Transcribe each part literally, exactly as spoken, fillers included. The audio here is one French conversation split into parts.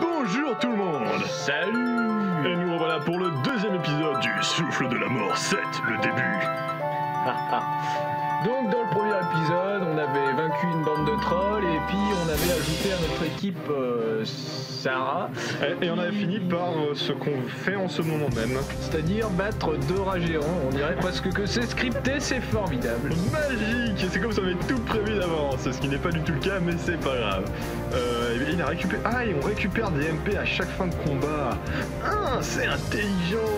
Bonjour tout le monde. Salut. Et nous revoilà pour le deuxième épisode du Souffle de la Mort sept, le début. Donc dans le premier épisode, on avait vaincu une bande de trolls et puis on avait ajouté à notre équipe euh, Sarah. Et, et on avait fini par euh, ce qu'on fait en ce moment même. C'est-à-dire battre deux rats géants, on dirait presque que c'est scripté, c'est formidable. Magique. C'est comme si on avait tout prévu d'avance, ce qui n'est pas du tout le cas, mais c'est pas grave. Euh, et bien, il a récupéré... Ah, et on récupère des M P à chaque fin de combat. Ah, c'est intelligent.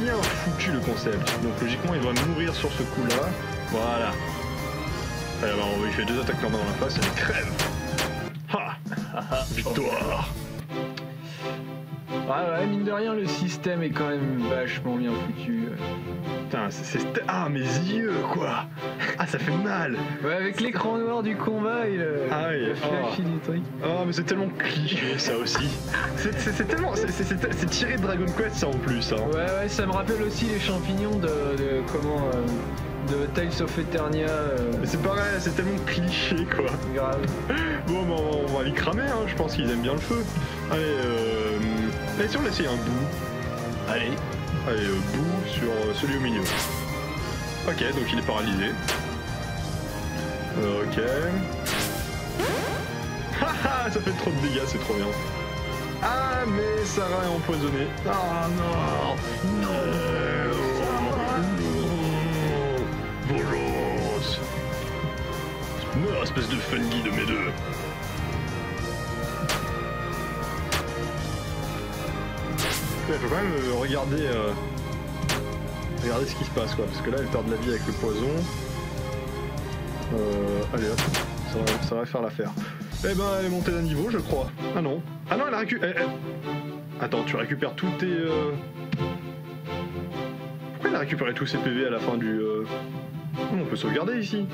Bien foutu le concept, donc logiquement il va mourir sur ce coup là, voilà. Alors on va lui faire deux attaques normales dans la face, elle crève. Ha victoire. Ah ouais, mine de rien le système est quand même vachement bien foutu. Putain, c'est... Ah mes yeux quoi. Ah ça fait mal. Ouais, avec l'écran noir du combat et le, ah, oui. le flashy oh. du truc. Oh mais c'est tellement cliché ça aussi. C'est tellement... C'est tiré de Dragon Quest ça en plus hein. Ouais ouais, ça me rappelle aussi les champignons de... de comment... Euh... de Tales of Eternia. Euh... C'est pareil, c'est tellement cliché quoi. Grave. Bon bah, on va les cramer hein, je pense qu'ils aiment bien le feu. Allez euh... Et si on essaye un bout? Allez. Allez, euh, bout sur euh, celui au milieu. Ok, donc il est paralysé. Euh, ok. Haha, ça fait trop de dégâts, c'est trop bien. Ah, mais Sarah est empoisonnée. Ah non. Non. Non. Volos. Meurs, espèce de fungi de mes deux. Il faut quand même regarder, euh, regarder ce qui se passe quoi, parce que là elle perd de la vie avec le poison. Euh, allez hop, ça va, ça va faire l'affaire. Eh ben elle est montée d'un niveau je crois. Ah non. Ah non elle a récupéré. Elle... Attends, tu récupères tous tes... Euh... Pourquoi elle a récupéré tous ses P V à la fin du... Euh... Oh, on peut sauvegarder ici.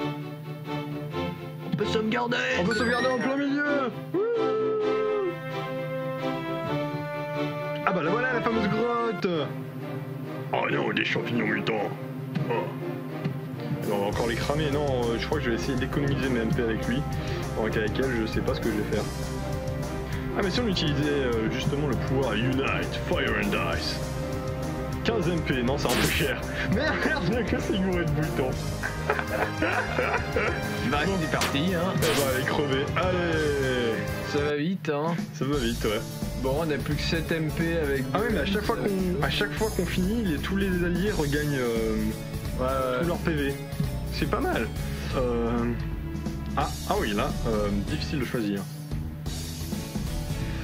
On peut sauvegarder. On peut sauvegarder en plein milieu. Ah bah là voilà la fameuse grotte. Oh non, des champignons mutants. Oh. On va encore les cramer, non, euh, je crois que je vais essayer d'économiser mes M P avec lui. Avec elle, je sais pas ce que je vais faire. Ah mais si on utilisait euh, justement le pouvoir Unite, Fire and Ice. quinze M P, non c'est un peu cher. Merde, merde, que c'est gouré de boutons. Bah bon. C'est parti hein. Eh bah allez crever, allez. Ça va vite hein. Ça va vite ouais. Bon, on n'a plus que sept M P avec... Ah oui, mais à chaque fois qu'on à chaque fois qu'on finit, les, tous les alliés regagnent euh, ouais, tous leurs P V. C'est pas mal. Euh... Ah, ah oui, là, euh, difficile de choisir.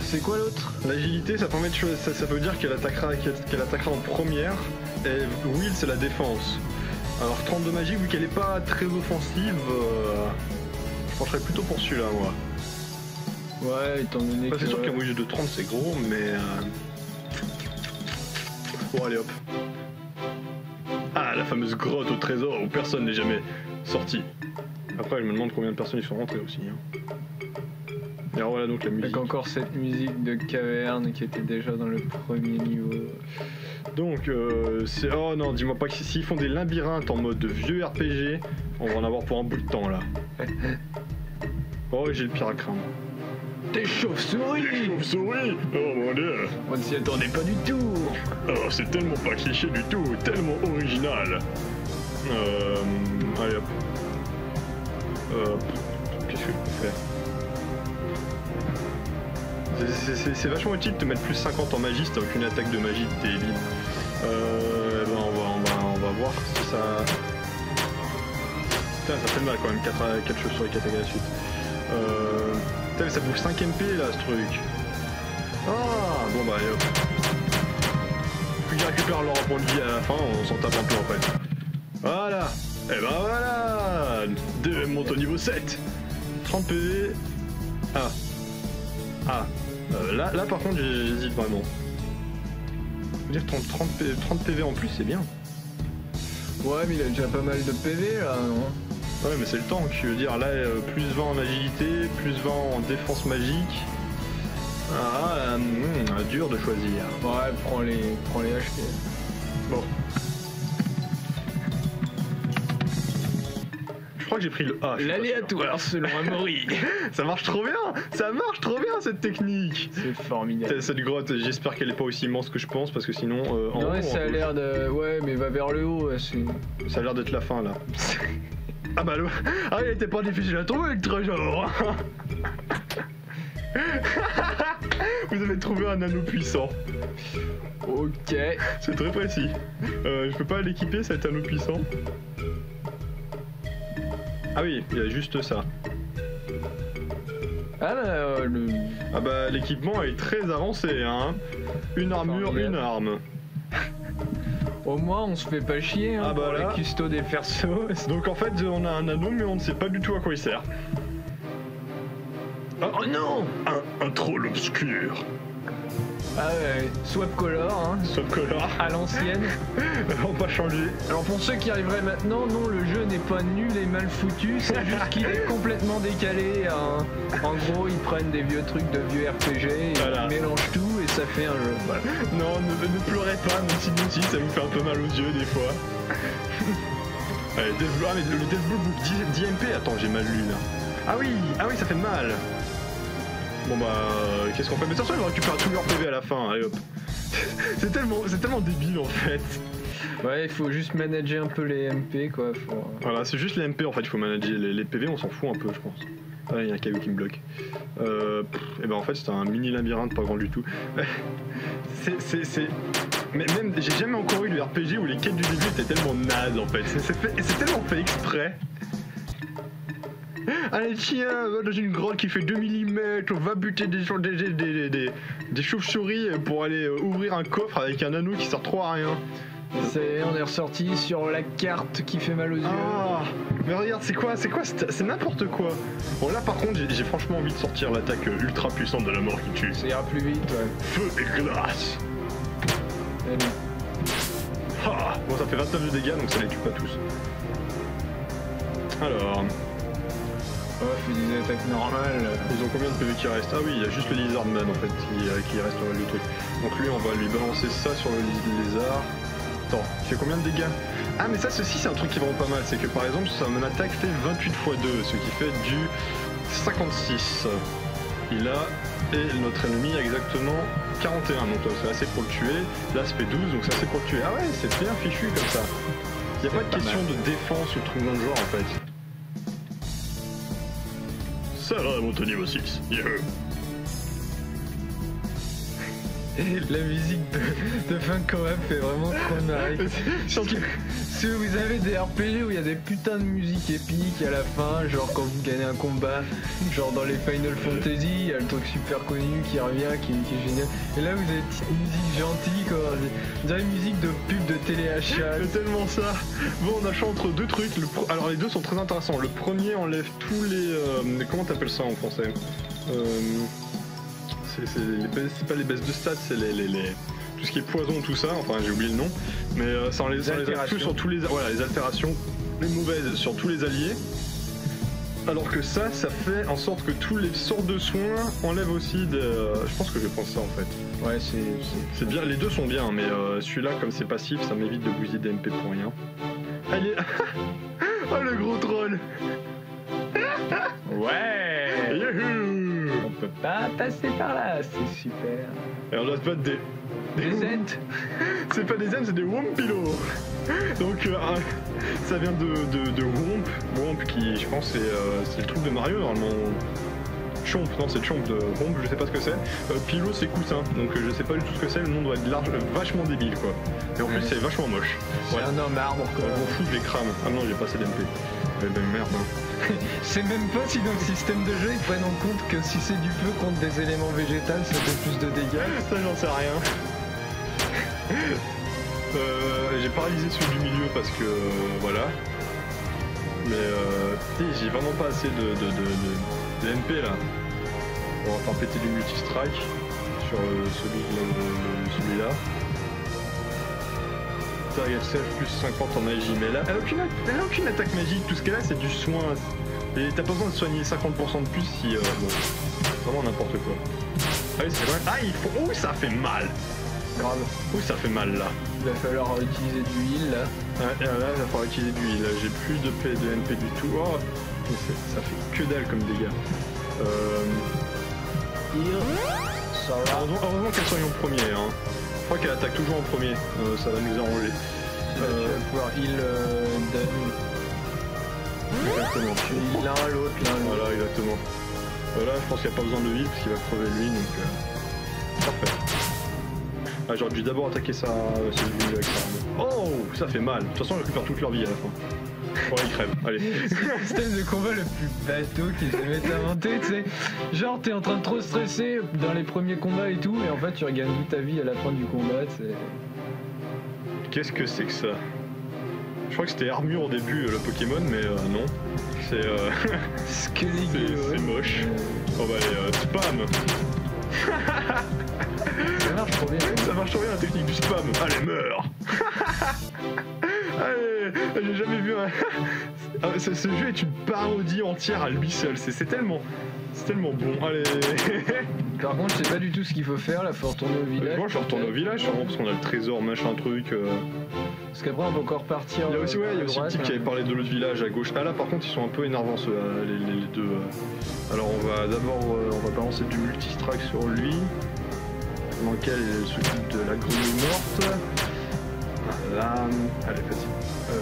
C'est quoi l'autre? L'agilité, ça permet de choisir, ça, ça veut dire qu'elle attaquera, qu'elle, qu'elle attaquera en première. Et Will, c'est la défense. Alors trente-deux magique, vu qu'elle n'est pas très offensive, euh, je pencherais plutôt pour celui-là, moi. Ouais, étant donné bah, que... C'est sûr qu'un bouge de trente c'est gros, mais... Euh... Bon, allez hop. Ah, la fameuse grotte au trésor où personne n'est jamais sorti. Après, elle me demande combien de personnes y sont rentrées aussi. Hein. Et alors voilà donc la musique. Avec encore cette musique de caverne qui était déjà dans le premier niveau. Donc, euh, c'est... Oh non, dis-moi pas que s'ils font des labyrinthes en mode vieux R P G, on va en avoir pour un bout de temps, là. Oh, j'ai le pire à craindre. Des chauves-souris! Des chauves-souris! Oh mon dieu! On ne s'y attendait pas du tout! Oh, c'est tellement pas cliché du tout, tellement original! Euh. Allez hop. Euh. Qu'est-ce que je peux faire? C'est vachement utile de te mettre plus cinquante en magie si t'as aucune attaque de magie de tes lignes. Euh. Ben on va, on va, on va voir si ça. Putain, ça fait mal quand même, quatre choses sur les quatre à la suite. Euh. Putain, ça bouffe cinq M P là ce truc. Ah bon bah allez hop. Plus qu'ils récupèrent leur point de vie à la fin, on s'en tape un peu en fait. Voilà. Et ben voilà. D V M monte au niveau sept. trente P V. Ah. Ah. Euh, là, là par contre j'hésite vraiment. Faut dire trente P V en plus c'est bien. Ouais mais il a déjà pas mal de P V là non? Ouais mais c'est le temps, je veux dire, là, euh, plus vingt en agilité, plus vingt en défense magique. Ah, euh, mm, dur de choisir. Ouais, prends les, prends les H P. Bon. Je crois crois que j'ai pris le A. L'aléatoire selon Amaury. Ça marche trop bien. Ça marche trop bien cette technique. C'est formidable. Cette grotte, j'espère qu'elle est pas aussi immense que je pense parce que sinon... Euh, en non, haut, ouais, ça en a l'air de... Ouais, mais va vers le haut. Ça a l'air d'être la fin là. Ah bah le... Ah, il était pas difficile à trouver le trésor. Vous avez trouvé un anneau puissant. Ok. C'est très précis. Euh, je peux pas l'équiper cet anneau puissant. Ah oui, il y a juste ça. Ah bah, euh, le... ah bah l'équipement est très avancé hein. Une armure, formidable. Une arme. Au moins on se fait pas chier hein, ah bah pour là... les custos des persos. Donc en fait on a un anneau mais on ne sait pas du tout à quoi il sert. Oh, oh non, un, un troll obscur. Ah ouais, swap color, hein. Swap color. À l'ancienne. On va changer. Alors pour ceux qui arriveraient maintenant, non, le jeu n'est pas nul et mal foutu, c'est juste qu'il est complètement décalé. Hein. En gros, ils prennent des vieux trucs de vieux R P G, et voilà. Ils mélangent tout et ça fait un jeu. Voilà. Non, ne, ne pleurez pas, mon petit outil, ça vous fait un peu mal aux yeux des fois. Allez, ah mais le Deathblow D M P, attends, j'ai mal lu là. Ah oui, ah oui, ça fait mal. Bon bah, euh, qu'est-ce qu'on fait? Mais de toute façon, ils vont récupérer tout leur P V à la fin, allez hop. C'est tellement, c'est tellement débile en fait. Ouais, il faut juste manager un peu les M P quoi. Faut... Voilà, c'est juste les M P en fait, il faut manager les, les P V, on s'en fout un peu je pense. Ah, il y a un caillou qui me bloque. Euh, pff, et ben en fait, c'est un mini labyrinthe, pas grand du tout. c'est, c'est, c'est... Mais même, j'ai jamais encore eu le R P G où les quêtes du début étaient tellement nazes en fait. C'est tellement fait exprès. Allez tiens, va dans une grotte qui fait deux millimètres, on va buter des, des, des, des, des chauves-souris pour aller ouvrir un coffre avec un anneau qui sert trop à rien. Est, on est ressorti sur la carte qui fait mal aux yeux. Ah, mais regarde, c'est quoi, c'est quoi, c'est n'importe quoi. Bon là par contre, j'ai franchement envie de sortir l'attaque ultra puissante de la mort qui tue. Ça ira plus vite, ouais. Feu et glace. Allez. Ah, bon ça fait vingt-neuf de dégâts donc ça les tue pas tous. Alors... Oh, je fais des attaques normales. Ils ont combien de P V qui restent? Ah oui, il y a juste le Lizardman en fait qui, qui reste dans le truc. Donc lui, on va lui balancer ça sur le lézard. Attends, il fait combien de dégâts? Ah mais ça, ceci c'est un truc qui va pas mal. C'est que par exemple, son attaque fait vingt-huit fois deux, ce qui fait du cinquante-six. Il a, et notre ennemi a exactement quarante et un. Donc c'est assez pour le tuer. Là, ça fait douze, donc c'est assez pour le tuer. Ah ouais, c'est bien fichu comme ça. Il n'y a pas de pas question mal. De défense ou de truc dans le genre en fait. Sarah monte au niveau six. Yeah. La musique de, de fin de co-op fait vraiment trop marrer. Si vous avez des R P G où il y a des putains de musique épique à la fin, genre quand vous gagnez un combat, genre dans les Final Fantasy, il y a le truc super connu qui revient, qui, qui est génial. Et là vous avez une petite musique gentille, quoi. On dirait une musique de pub de téléachat. C'est tellement ça. Bon, on achète entre deux trucs. Le pro... Alors les deux sont très intéressants. Le premier enlève tous les... Euh... Comment t'appelles ça en français? euh... C'est pas les baisses de stats, c'est les, les, les... tout ce qui est poison, tout ça, enfin j'ai oublié le nom, mais euh, ça enlève tout sur tous les... Voilà, les altérations, les mauvaises sur tous les alliés, alors que ça, ça fait en sorte que tous les sorts de soins enlèvent aussi de... Je pense que je pense ça en fait. Ouais, c'est bien, les deux sont bien, mais euh, celui-là, comme c'est passif, ça m'évite de bousiller des M P pour rien. Allez, oh le gros troll. Ouais. Youhou. On peut pas passer par là, c'est super. Et on doit se battre des... Des, des Ents. C'est pas des Ents, c'est des Wompilo. Donc euh, ça vient de, de, de Womp. Womp qui, je pense, c'est euh, le truc de Mario normalement. Chomp, non c'est Chomp de Womp, je sais pas ce que c'est. Euh, Pilo c'est coussin, donc euh, je sais pas du tout ce que c'est, le nom doit être large, vachement débile quoi. Et en ouais. Plus c'est vachement moche. C'est ouais. Un homme arbre quoi. On fout, je les crame. Ah non, j'ai passé l'M P. Eh ben merde hein. Je sais même pas si dans le système de jeu ils prennent en compte que si c'est du feu contre des éléments végétales ça fait plus de dégâts. Ça j'en sais rien. euh, j'ai paralysé celui du milieu parce que euh, voilà. Mais euh, j'ai vraiment pas assez de, de, de, de, de M P là. On va faire péter du multi-strike sur euh, celui là. F C F plus cinquante en A J, mais là elle a aucune, elle a aucune attaque magique, tout ce qu'elle a c'est du soin et t'as pas besoin de soigner cinquante pour cent de plus si euh, bon, vraiment n'importe quoi. Ah oui c'est vrai, ah il faut, ouh ça fait mal grave, ouh ça fait mal là, il va falloir utiliser de l'huile là. Ah, là, là, il va falloir utiliser de l'huile. J'ai plus de, P, de N P du tout. Oh, ça fait que dalle comme dégâts. Euh... Heureusement, heureusement qu'elle soigne en premier. Hein. Je crois qu'elle attaque toujours en premier. Euh, ça va nous arranger. Euh, tu vas pouvoir heal euh, d'un. Exactement. L'un à l'autre, l'un à l'autre. Voilà, exactement. Là, je pense qu'il n'y a pas besoin de heal parce qu'il va crever lui. Donc, euh... parfait. Ah, j'aurais dû d'abord attaquer ça. Avec ça. Oh, ça fait mal. De toute façon, ils récupèrent toute leur vie à la fin. Oh, ils crèvent. Allez. C'est le système de combat le plus bateau qu'ils aient inventé, tu sais. Genre, t'es en train de trop stresser dans les premiers combats et tout, et en fait, tu regagnes toute ta vie à la fin du combat, tu sais. Qu'est-ce que c'est que ça? Je crois que c'était armure au début, le Pokémon, mais euh, non. C'est. Euh... c'est ouais. Moche. Oh, bah, allez, euh, spam. Ça marche trop bien. Ça marche trop bien la technique du spam. Allez, meurs. Allez, j'ai jamais vu un... Ah, ce, ce jeu est une parodie entière à lui seul. C'est tellement... C'est tellement bon. Allez. Par contre, je sais pas du tout ce qu'il faut faire. Là, faut retourner au village. Moi, je retourne au village, hein, parce qu'on a le trésor, machin, truc. Euh... Parce qu'après, on va encore partir. Il y a aussi, ouais, il y a aussi le type qui avait parlé de l'autre village à gauche. Ah là, par contre, ils sont un peu énervants, ceux, les, les, les deux. Alors, on va d'abord, euh, on va balancer du multistrack sur lui. Dans lequel il s'occupe de la grenouille morte. Voilà. Allez, vas-y. Euh,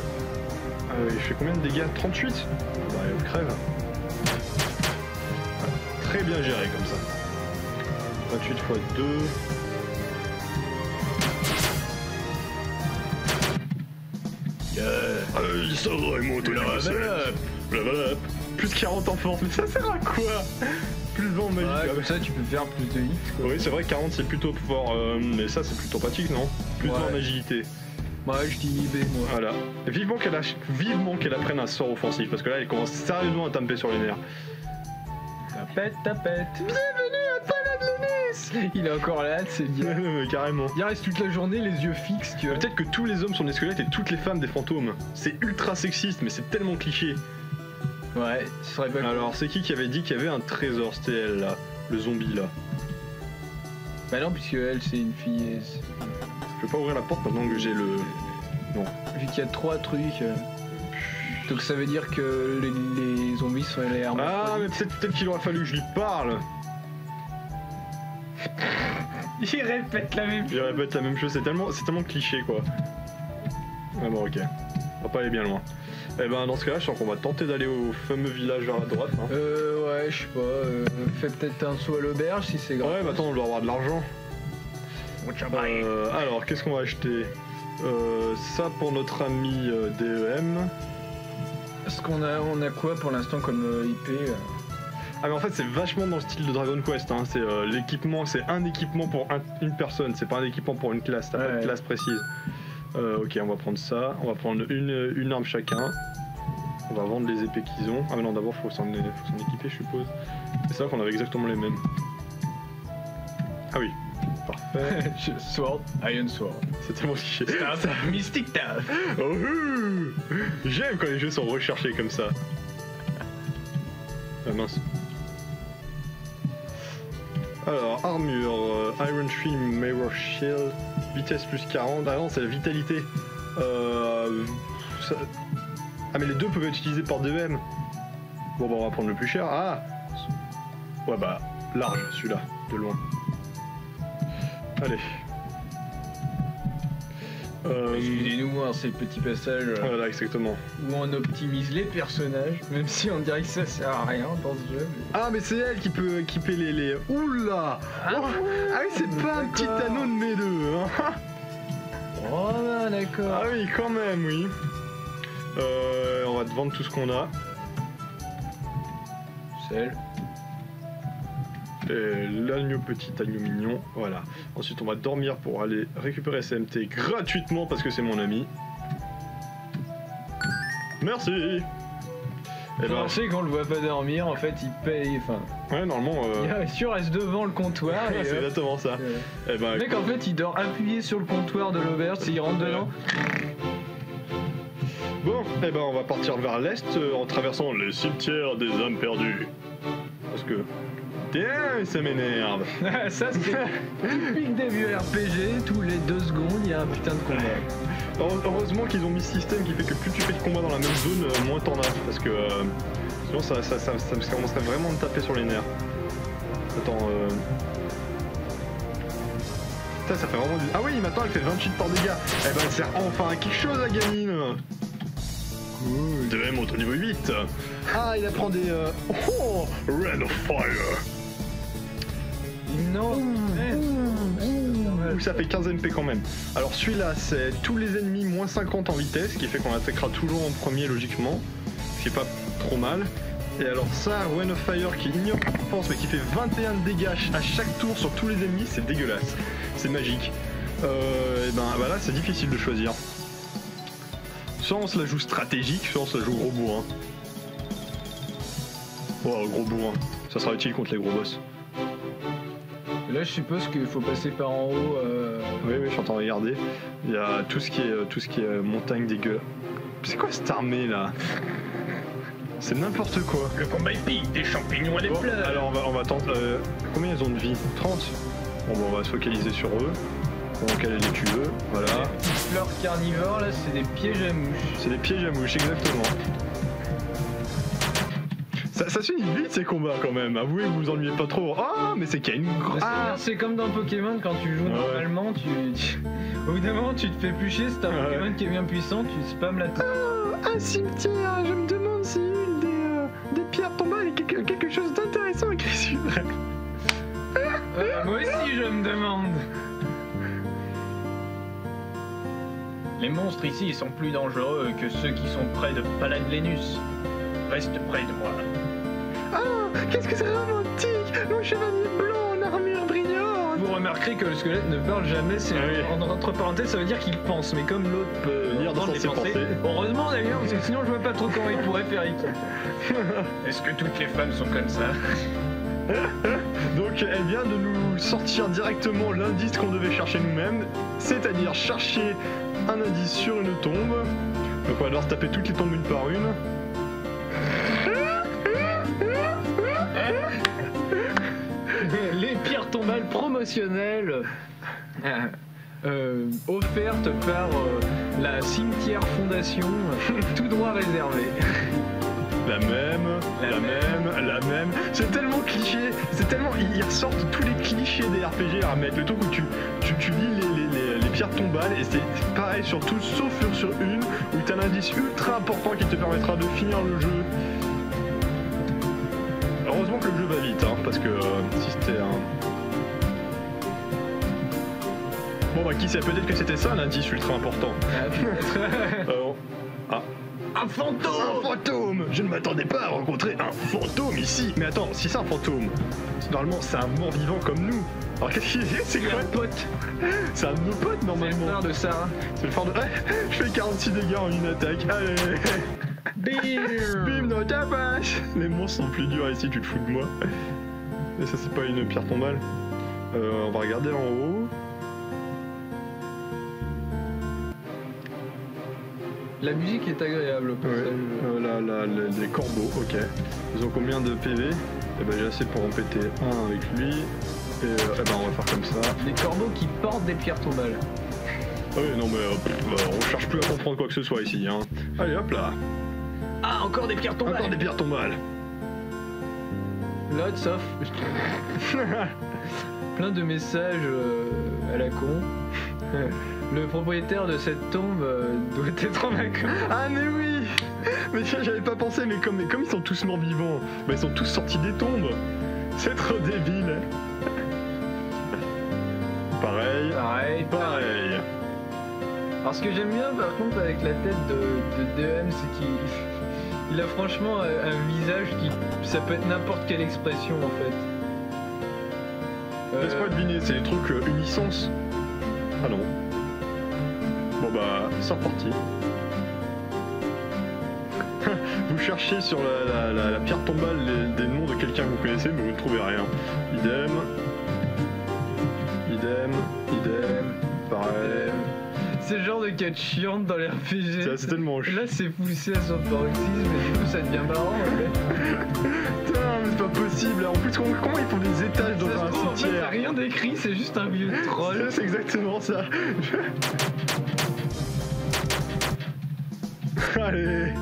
euh, il fait combien de dégâts? trente-huit? Bah, il crève. Voilà. Très bien géré comme ça. vingt-huit fois deux. Yeah. Euh, il sort et monte la vache. Plus quarante en force, mais ça sert à quoi? Plus vent magique. Ouais, comme ça tu peux faire plus de hits quoi. Oui c'est vrai, quarante c'est plutôt fort, euh, mais ça c'est plutôt pratique non? Plus ouais. Vent en agilité. Ouais je dis I B moi. Voilà. Et vivement qu'elle ach... vivement qu'elle apprenne un sort offensif parce que là elle commence sérieusement à taper sur les nerfs. Tapette, tapette. Bienvenue à Paladlenis. Il est encore là, c'est bien. Carrément. Il reste toute la journée les yeux fixes tu vois. Peut-être que tous les hommes sont des squelettes et toutes les femmes des fantômes. C'est ultra sexiste mais c'est tellement cliché. Ouais, ce serait pas cool. Alors, c'est qui qui avait dit qu'il y avait un trésor? C'était elle, là. Le zombie, là. Bah non, puisque elle, c'est une fille. Je peux pas ouvrir la porte maintenant que j'ai le... Non. Vu qu'il y a trois trucs... Donc ça veut dire que les, les zombies sont allés armes. Ah, mais peut-être peut-être qu'il aurait fallu que je lui parle. Il répète la même chose. Il répète la même chose. C'est tellement, c'est tellement cliché, quoi. Ah bon, ok. On va pas aller bien loin. Eh ben dans ce cas-là, je sens qu'on va tenter d'aller au fameux village vers la droite. Hein. Euh ouais, je sais pas. Euh, fais peut-être un saut à l'auberge si c'est grave. Ouais, bah attends, on doit avoir de l'argent. Euh, alors, qu'est-ce qu'on va acheter? euh, Ça pour notre ami euh, D E M. Est-ce qu'on a, on a quoi pour l'instant comme euh, I P? Ah mais en fait, c'est vachement dans le style de Dragon Quest. Hein. C'est euh, l'équipement, c'est un équipement pour un, une personne. C'est pas un équipement pour une classe. T'as ouais, pas de ouais. classe précise. Euh, ok, on va prendre ça, on va prendre une, une arme chacun, on va vendre les épées qu'ils ont. Ah mais non, d'abord faut s'en équiper je suppose. C'est ça qu'on avait exactement les mêmes. Ah oui, parfait. Sword, Iron Sword. C'est tellement cliché. Mystic Taf. Oh, j'aime quand les jeux sont recherchés comme ça. Ah mince. Alors, armure, euh, Iron Tree, Mirror Shield, vitesse plus quarante, ah non c'est la vitalité. Euh, ça... Ah mais les deux peuvent être utilisés par D V M. Bon bah on va prendre le plus cher, ah ouais bah large celui-là, de loin. Allez. Euh... Excusez-nous, hein, c'est le petit passage euh, voilà, exactement. Où on optimise les personnages, même si on dirait que ça sert à rien dans ce jeu. Mais... Ah mais c'est elle qui peut équiper les... les... Oula ah, oh, ah oui, c'est pas un petit anneau de mes deux hein. Oh bah, d'accord. Ah oui, quand même, oui. Euh, on va te vendre tout ce qu'on a. Celle. L'agneau petit, agneau mignon, voilà. Ensuite on va dormir pour aller récupérer C M T gratuitement parce que c'est mon ami. Merci. Et ben... sait qu'on le voit pas dormir, en fait il paye, enfin... Ouais normalement... Euh... Il sûr, reste devant le comptoir et... C'est euh... exactement ça. Ouais. Et ben, le mec quoi... en fait il dort appuyé sur le comptoir de l'auberge, s'il rentre dedans... Bon, et ben on va partir vers l'est euh, en traversant les cimetières des âmes perdues. Parce que... putain, ça m'énerve. Ça c'est typique des vieux R P G, tous les deux secondes il y a un putain de combat. Heureusement qu'ils ont mis ce système qui fait que plus tu fais de combat dans la même zone, moins t'en as, parce que euh, sinon ça, ça, ça, ça, ça commencerait vraiment à me taper sur les nerfs. Attends, euh... ça, ça fait vraiment du... Ah oui, maintenant elle fait vingt-huit par dégâts. Eh ben elle sert enfin à quelque chose la gamine. Cool. D V M au niveau huit. Ah, il apprend des... Euh... Oh, Red of Fire. Non. Mmh, hey. Mmh, mmh. Ça fait quinze M P quand même. Alors celui-là, c'est tous les ennemis moins cinquante en vitesse, ce qui fait qu'on attaquera toujours en premier logiquement, ce qui est pas trop mal. Et alors ça, Rain of Fire qui ignore la défense mais qui fait vingt et un de dégâts à chaque tour sur tous les ennemis, c'est dégueulasse, c'est magique. Euh, et ben bah là c'est difficile de choisir. Soit on se la joue stratégique, soit on se la joue gros bourrin. Oh gros bourrin, ça sera utile contre les gros boss. Là je suppose qu'il faut passer par en haut. Euh... Oui oui, je suis en train de regarder. Il y a tout ce qui est, tout ce qui est montagne dégueu. C'est quoi cette armée là? C'est n'importe quoi. Le combat épique des champignons à des pleurs. Alors on va, on va tenter... Euh, combien ils ont de vie? trente. Bon bah on va se focaliser sur eux. On va caler les cuveux, voilà. Les fleurs carnivores là, c'est des pièges à mouches. C'est des pièges à mouches, exactement. Ça, ça se finit vite ces combats quand même, avouez, vous vous ennuyez pas trop. Ah oh, mais c'est qu'il y a une grosse... Ah c'est comme dans Pokémon, quand tu joues normalement, ouais. tu... Au bout d'un moment tu te fais plus chier, c'est un ouais. Pokémon qui est bien puissant, tu spams la tête. Ah, un cimetière, je me demande si... Des pierres tombales et quelque, quelque chose d'intéressant écrit sur elle. Euh, moi aussi, je me demande. Les monstres ici sont plus dangereux que ceux qui sont près de Paladlenus. Reste près de moi. Ah, qu'est-ce que c'est romantique, le chevalier blanc en armure brillante. Vous remarquerez que le squelette ne parle jamais. C'est ah oui. Entre parenthèses, ça veut dire qu'il pense. Mais comme l'autre peut lire dans ses pensées. Pensées. Heureusement d'ailleurs, parce que sinon je vois pas trop comment il pourrait faire. Est-ce que toutes les femmes sont comme ça? Donc elle vient de nous sortir directement l'indice qu'on devait chercher nous-mêmes, c'est-à-dire chercher un indice sur une tombe. Donc on va devoir taper toutes les tombes une par une. Les pierres tombales promotionnelles euh, euh, offertes par euh, la cimetière fondation, tout droit réservé. La même, la, la même, même, la même. C'est tellement cliché, c'est tellement... Ils ressortent tous les clichés des R P G à remettre. Le truc où tu, tu, tu lis les, les, les, les pierres tombales et c'est pareil sur tout, sauf sur une, où t'as l'indice ultra important qui te permettra de finir le jeu. Heureusement que le jeu va vite, hein, parce que euh, si c'était un... Bon bah qui sait, peut-être que c'était ça l'indice ultra important. Ah, Alors... ah. Un fantôme! Un fantôme! Je ne m'attendais pas à rencontrer un fantôme ici! Mais attends, si c'est un fantôme, normalement c'est un mort vivant comme nous! Alors qu'est-ce qu'il est? C'est quoi? C'est un pote! C'est un de nos potes normalement! C'est le phare de Sarah! C'est le phare de. Je fais quarante-six dégâts en une attaque! Allez! Bim! Bim dans ta page! Les monstres sont plus durs ici, tu te fous de moi! Et ça, c'est pas une pierre tombale! Euh, on va regarder en haut. La musique est agréable au passage. Ouais. Euh, les corbeaux, ok. Ils ont combien de P V? Eh ben j'ai assez pour en péter un avec lui. Et euh, eh ben on va faire comme ça. Les corbeaux qui portent des pierres tombales. Ah oui, non mais euh, pff, on cherche plus à comprendre quoi que ce soit ici. Hein. Allez hop là. Ah, encore des pierres tombales. Encore des pierres tombales. Lots of... Plein de messages euh, à la con. Le propriétaire de cette tombe euh, doit être en vacances. Ah mais oui. Mais j'avais pas pensé, mais comme, mais comme ils sont tous morts vivants, bah, ils sont tous sortis des tombes. C'est trop débile. Pareil, pareil, pareil. pareil. Alors ce que j'aime bien par contre avec la tête de, de D M, c'est qu'il il a franchement un, un visage qui... Ça peut être n'importe quelle expression en fait. Laisse-moi euh... deviner, c'est des trucs euh, unisens. Ah non. Bon bah, c'est reparti. Vous cherchez sur la, la, la, la pierre tombale les, des noms de quelqu'un que vous connaissez, mais vous ne trouvez rien. Idem. Idem. Idem. Pareil. ce genre de quête chiante dans les R P G. C'est tellement chiant. Là, c'est poussé à son paroxysme et du coup, ça devient marrant. Putain, mais c'est pas possible. En plus, comment ils font des étages dans un cimetière ? En fait, t'as rien d'écrit, c'est juste un vieux troll. C'est exactement ça. Allez.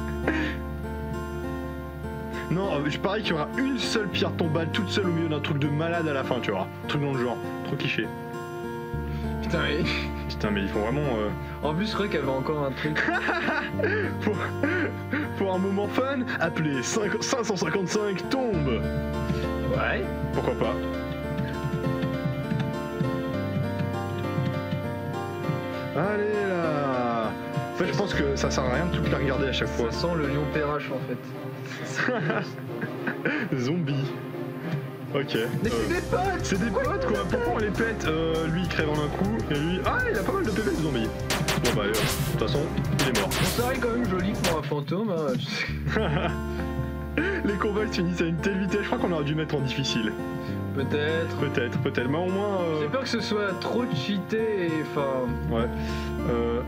Non, je parie qu'il y aura une seule pierre tombale toute seule au milieu d'un truc de malade à la fin, tu vois. Truc dans le genre, trop kiffé. Putain, mais. Putain, mais ils font vraiment. Euh... En plus, je crois qu'il y avait encore un truc. pour... pour un moment fun, appelez cinq cent cinquante-cinq tombe. Ouais. Pourquoi pas. Allez là. En fait, je pense que ça sert à rien de toutes les regarder à chaque fois. Ça sent le lion perrache en fait. Zombie. Ok. Mais c'est euh, des potes. C'est des pourquoi potes quoi. Pourquoi on les pète? euh, Lui il crève en un coup et lui ah il a pas mal de P V de zombie. Bon bah de toute façon il est mort. Ça reste quand même joli pour un fantôme. Hein. Les combats se finissent à une telle vitesse. Je crois qu'on aurait dû mettre en difficile. Peut-être. Peut-être. Peut-être. Mais au moins. Euh... J'ai peur que ce soit trop cheaté. Et enfin. Ouais. Euh...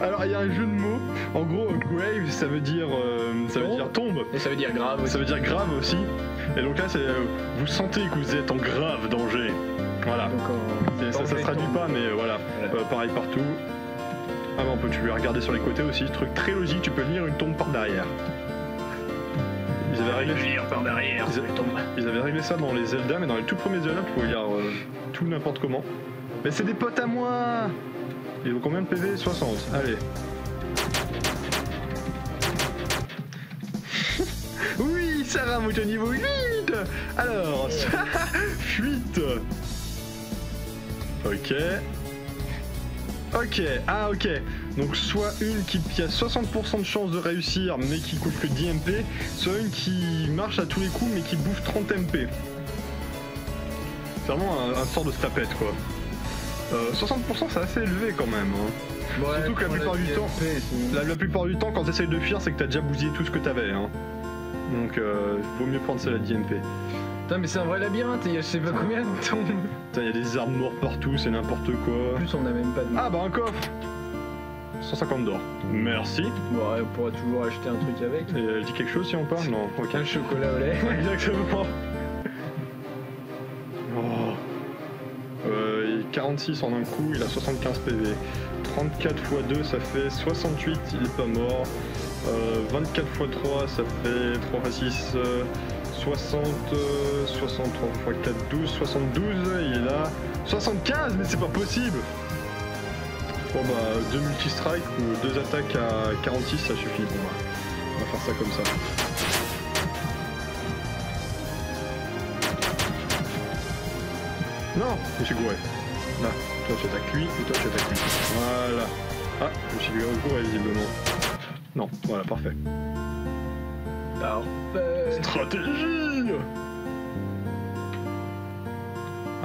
Alors il y a un jeu de mots. En gros, grave, ça veut dire euh, ça veut dire tombe. Et ça veut dire grave. Aussi. Ça veut dire grave aussi. Et donc là, c'est euh, vous sentez que vous êtes en grave danger. Voilà. Donc, euh, ça, ça se traduit tombe. Pas, mais voilà. Voilà. Euh, pareil partout. Ah bah on peut, tu peux regarder sur les côtés aussi. Truc très logique. Tu peux venir une tombe par derrière. Ils avaient réglé. Venir par derrière. Ils, a... Ils avaient réglé ça dans les Zelda, mais dans les tout premiers Zelda, tu pouvais lire euh, tout n'importe comment. Mais c'est des potes à moi. Ils ont combien de P V? soixante. Allez. Oui, Sarah monte au niveau huit. Alors, fuite. Ok. Ok, ah ok. Donc soit une qui, qui a soixante pour cent de chance de réussir mais qui coûte que dix M P, soit une qui marche à tous les coups mais qui bouffe trente M P. C'est vraiment un, un sort de tapette quoi. Euh, soixante pour cent c'est assez élevé quand même. Hein. Ouais, surtout que la plupart du temps, la, la plupart du temps quand t'essayes de fuir c'est que t'as déjà bousillé tout ce que t'avais. Hein. Donc euh, vaut mieux prendre celle à dix M P. Putain mais c'est un vrai labyrinthe, il y a je sais pas ah. combien de temps. Putain il y a des arbres morts partout, c'est n'importe quoi. En plus on a même pas de... Ah bah un coffre cent cinquante d'or. Merci. Bon, on pourra toujours acheter un truc avec. Et elle dit quelque chose si on parle? Non. Aucun okay. chocolat au lait. Exactement. quarante-six en un coup, il a soixante-quinze P V. trente-quatre fois deux, ça fait soixante-huit, il est pas mort. Euh, vingt-quatre fois trois, ça fait trois fois six, euh, soixante, euh, soixante-trois fois quatre, douze, soixante-douze, il est là. soixante-quinze, mais c'est pas possible. Bon bah, deux multi-strikes ou deux attaques à quarante-six, ça suffit. Bon bah, on va faire ça comme ça. Non, je suis gouré. Là, toi tu attaques lui et toi tu attaques lui. Voilà. Ah, je me suis lui recours visiblement. Non, voilà, parfait. Parfait. Stratégie.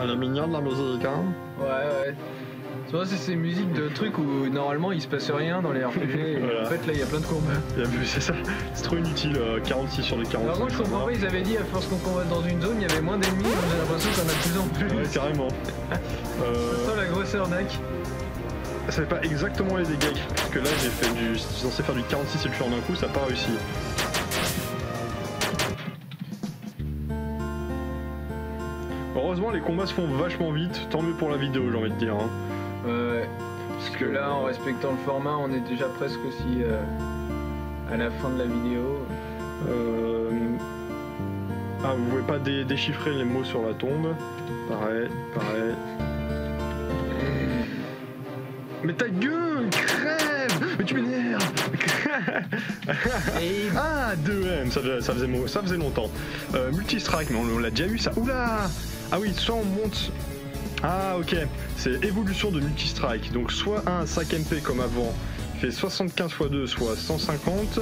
Elle est mignonne la musique, hein. Ouais, ouais. Tu vois, c'est ces musiques de trucs où normalement il se passe rien dans les R P G. Voilà. En fait, là, il y a plein de combats. C'est ça, c'est trop inutile. Euh, quarante-six sur les quarante. Par contre, je comprends pas, ils avaient dit à force qu'on combatte dans une zone, il y avait moins d'ennemis. J'ai l'impression qu'on a de plus en plus. Ouais, carrément. euh... Ça sent la grosse arnaque. Ça fait pas exactement les dégâts. Parce que là, j'ai fait du. Je suis censé faire du quarante-six et le tuer en un coup, ça n'a pas réussi. Heureusement, les combats se font vachement vite. Tant mieux pour la vidéo, j'ai envie de dire. Hein. Euh, parce que là, en respectant le format, on est déjà presque aussi euh, à la fin de la vidéo. Euh... Ah, vous pouvez pas dé déchiffrer les mots sur la tombe. Pareil, pareil. Mais ta gueule, crève! Mais tu m'énerves! Ah, deux M, ça, ça, faisait, ça faisait longtemps. Euh, Multistrike, mais on, on l'a déjà eu ça. Oula! Ah oui, soit on monte... Ah ok, c'est évolution de multi-strike, donc soit un cinq M P comme avant, fait soixante-quinze fois deux, soit cent cinquante,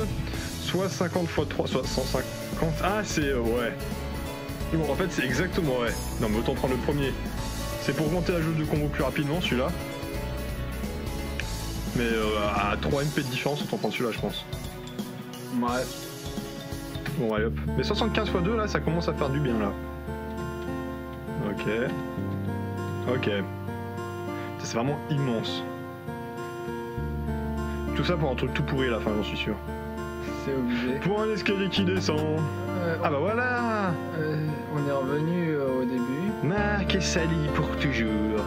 soit cinquante fois trois, soit cent cinquante, ah c'est, euh, ouais, bon, en fait c'est exactement, ouais, non mais autant prendre le premier, c'est pour monter la jauge de combo plus rapidement celui-là, mais euh, à trois M P de différence, autant prendre celui-là je pense. Ouais. Bon allez hop, mais soixante-quinze fois deux là, ça commence à faire du bien là. Ok. Ok. c'est vraiment immense. Tout ça pour un truc tout pourri à la fin, j'en suis sûr. C'est obligé. Pour un escalier qui descend. Euh, ah bah voilà. euh, On est revenu euh, au début. Marc et Sally pour toujours.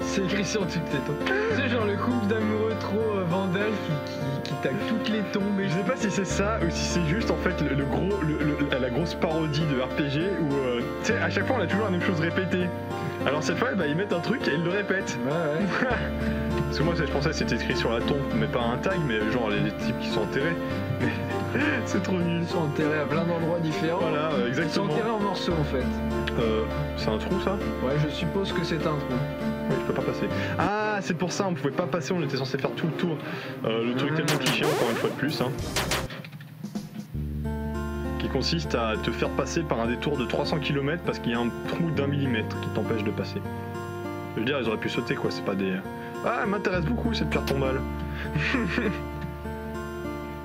C'est écrit sur toutes les tombes. C'est genre le couple d'amoureux trop euh, vandales qui, qui, qui tague toutes les tombes. Et je sais pas si c'est ça ou si c'est juste en fait le, le gros, le, le, la grosse parodie de R P G où euh, tu sais à chaque fois on a toujours la même chose répétée. Alors cette fois bah, ils mettent un truc et ils le répètent. Bah ouais. Parce que moi je pensais que c'était écrit sur la tombe, mais pas un tag, mais genre les, les types qui sont enterrés. C'est trop nul. Ils sont enterrés à plein d'endroits différents. Voilà, euh, exactement. Ils sont enterrés en morceaux en fait. Euh, c'est un trou ça? Ouais, je suppose que c'est un trou. Oui, je peux pas passer. Ah, c'est pour ça, on pouvait pas passer, on était censé faire tout le tour. Euh, le truc mmh. tellement cliché, encore une fois de plus, hein, qui consiste à te faire passer par un détour de trois cents kilomètres parce qu'il y a un trou d'un millimètre qui t'empêche de passer. Je veux dire, ils auraient pu sauter quoi, c'est pas des... Ah, elle m'intéresse beaucoup cette pierre tombale.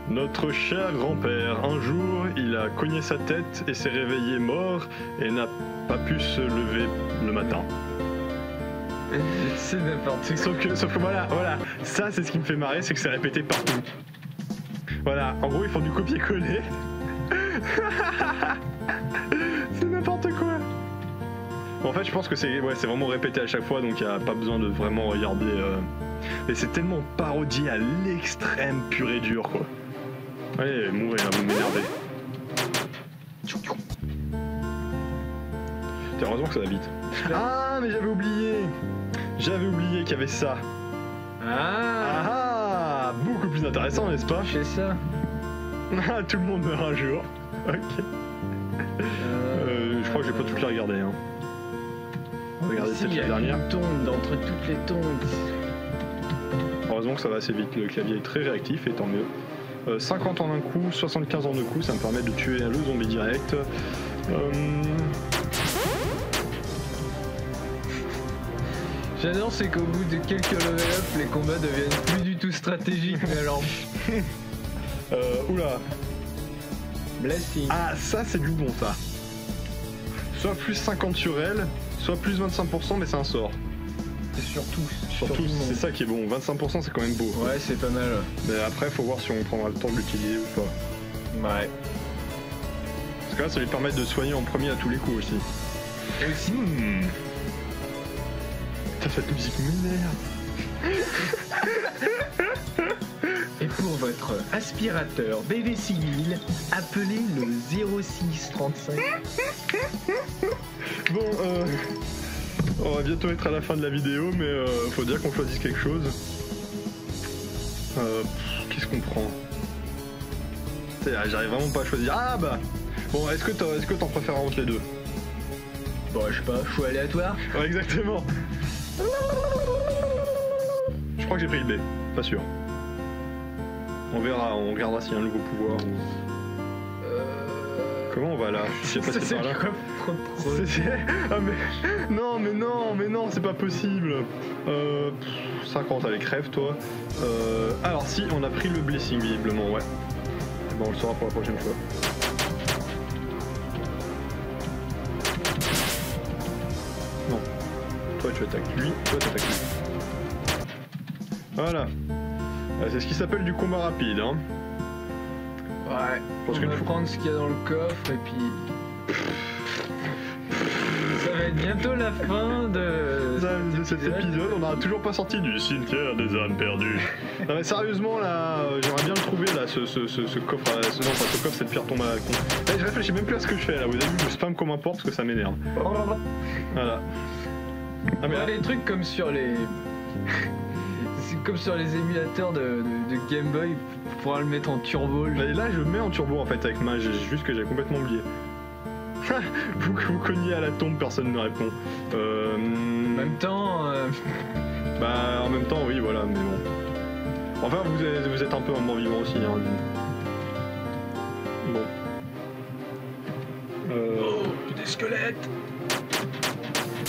Notre cher grand-père, un jour, il a cogné sa tête et s'est réveillé mort et n'a pas pu se lever le matin. C'est n'importe quoi. Sauf que, sauf que voilà, voilà, ça c'est ce qui me fait marrer, c'est que c'est répété partout. Voilà, en gros ils font du copier-coller. C'est n'importe quoi. En fait, je pense que c'est ouais, c'est vraiment répété à chaque fois, donc il n'y a pas besoin de vraiment regarder. Euh... Et c'est tellement parodié à l'extrême pur et dur, quoi. Allez, mourrez, là, vous m'énervez. T'as raison que ça habite. Ah, mais j'avais oublié. J'avais oublié qu'il y avait ça. Ah, ah, beaucoup plus intéressant, n'est-ce pas? C'est ça. Tout le monde meurt un jour. Ok. Euh, je crois que j'ai pas toutes les regardées, hein. Regardez cette dernière. Une tombe d'entre toutes les tombes. Heureusement que ça va assez vite, le clavier est très réactif et tant mieux. Euh, cinquante en un coup, soixante-quinze en deux coups, ça me permet de tuer le zombie direct. Euh... J'adore, c'est qu'au bout de quelques level up, les combats deviennent plus du tout stratégiques, mais alors... euh, oula. Blessing. Ah, ça c'est du bon, ça. Soit plus cinquante sur elle, soit plus vingt-cinq pour cent, mais c'est un sort. C'est sur tous. Sur, sur tous, c'est ça qui est bon. vingt-cinq pour cent, c'est quand même beau. Ouais, c'est pas mal. Mais après, faut voir si on prendra le temps de l'utiliser ou pas. Ouais. Parce que là, ça lui permet de soigner en premier à tous les coups aussi. Et aussi. Mmh. Putain, cette musique m'énerve. Et pour votre aspirateur B V civil, appelez le zéro six trente-cinq. Bon, euh... on va bientôt être à la fin de la vidéo, mais euh, faut dire qu'on choisisse quelque chose. Euh, Qu'est-ce qu'on prend? J'arrive vraiment pas à choisir. Ah bah bon, est-ce que t'en est-ce que t'en préfères entre les deux? Bon, je sais pas, choix aléatoire. Ouais, exactement. Je crois que j'ai pris le B, pas sûr. On verra, on regardera s'il y a un nouveau pouvoir. Ou... Comment on va là? Je sais pas si c'est par là. Ah mais... Non mais non mais non c'est pas possible. euh... cinquante, allez crève toi. euh... Alors si on a pris le blessing visiblement, ouais. Bon, on le saura pour la prochaine fois. Non. Toi tu attaques lui, toi tu attaques lui. Voilà. C'est ce qui s'appelle du combat rapide, hein. Ouais, on va prendre ce qu'il y a dans le coffre et puis... Ça va être bientôt la fin de... de, de cet épisode, on n'a toujours pas sorti du cimetière des âmes perdues. Non mais sérieusement là, j'aimerais bien le trouver là, ce, ce, ce, ce coffre, à... ce, non, pas ce coffre, cette pierre tombe à la con. Là, je réfléchis même plus à ce que je fais là, vous avez vu, je spam comme un porc parce que ça m'énerve. Voilà. Ah, mais là... Les trucs comme sur les... Comme sur les émulateurs de, de, de Game Boy, pour pouvoir le mettre en turbo. Je... Et là, je mets en turbo en fait avec ma, juste que j'ai complètement oublié. vous, vous cognez à la tombe, personne ne répond. Euh... En même temps. Euh... Bah, en même temps, oui, voilà, mais bon. Enfin, vous êtes, vous êtes un peu un mort vivant aussi. Hein. Bon. Euh... Oh, des squelettes!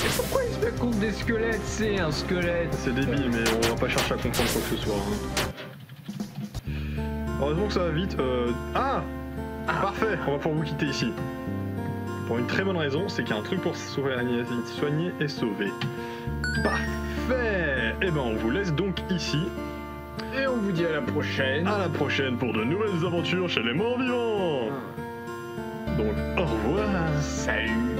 Mais pourquoi il se bat contre des squelettes? C'est un squelette. C'est débile, mais on va pas chercher à comprendre quoi que ce soit. Hein. Heureusement que ça va vite. Euh... Ah, ah Parfait, on va pouvoir vous quitter ici. Pour une très bonne raison, c'est qu'il y a un truc pour soigner, soigner et sauver. Paf. eh ben on vous laisse donc ici. Et on vous dit à la prochaine. À la prochaine pour de nouvelles aventures chez les morts vivants. Donc, au revoir. Salut.